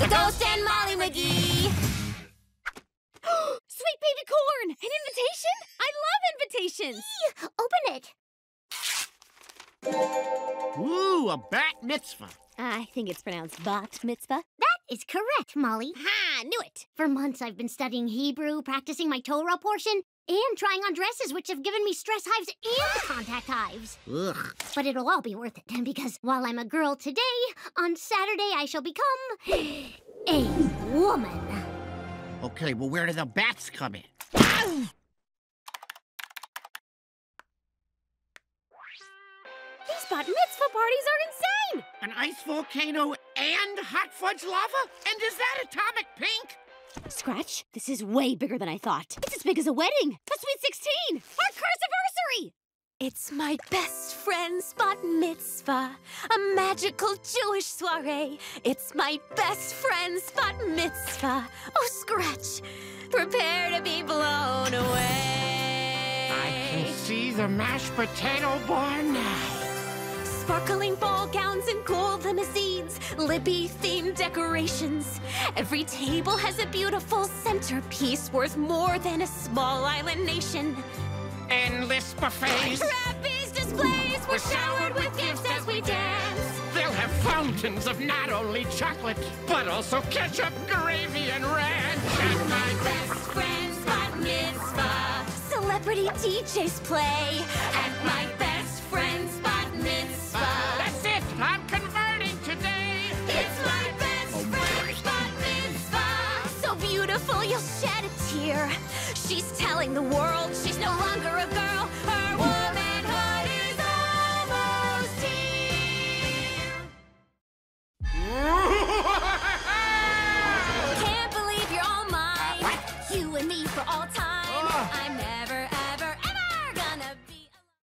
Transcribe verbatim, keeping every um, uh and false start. The Ghost and Molly McGee. Sweet baby corn! An invitation? I love invitations! Eee, open it. Ooh, a bat mitzvah. I think it's pronounced bat mitzvah. That is correct, Molly. Ha, knew it. For months I've been studying Hebrew, practicing my Torah portion, and trying on dresses, which have given me stress hives and contact hives. Ugh. But it'll all be worth it, because while I'm a girl today, on Saturday I shall become a woman. Okay, well, where do the bats come in? Ow! These bat mitzvah parties are insane! An ice volcano and hot fudge lava? And is that atomic pink? Scratch, this is way bigger than I thought. It's as big as a wedding. The sweet sixteen, our cursiversary. It's my best friend's bat mitzvah, a magical Jewish soiree. It's my best friend's bat mitzvah. Oh, Scratch, prepare to be blown away. I can see the mashed potato bar now. Sparkling ball gowns and gold limousines, Libby-themed decorations. Every table has a beautiful centerpiece worth more than a small island nation. Endless buffets. Trapeze displays. We're, We're showered with gifts as we dance. They'll have fountains of not only chocolate, but also ketchup, gravy, and ranch. And my best friend's bat mitzvah. Celebrity D Js play. At my best friend's bat mitzvah. That's it! I'm converting today! It's my best oh friend's bat mitzvah! So beautiful you'll shed a tear. She's telling the world she's no longer a girl. Her womanhood is almost here! Can't believe you're all mine. Uh, you and me for all time. Uh, I'm never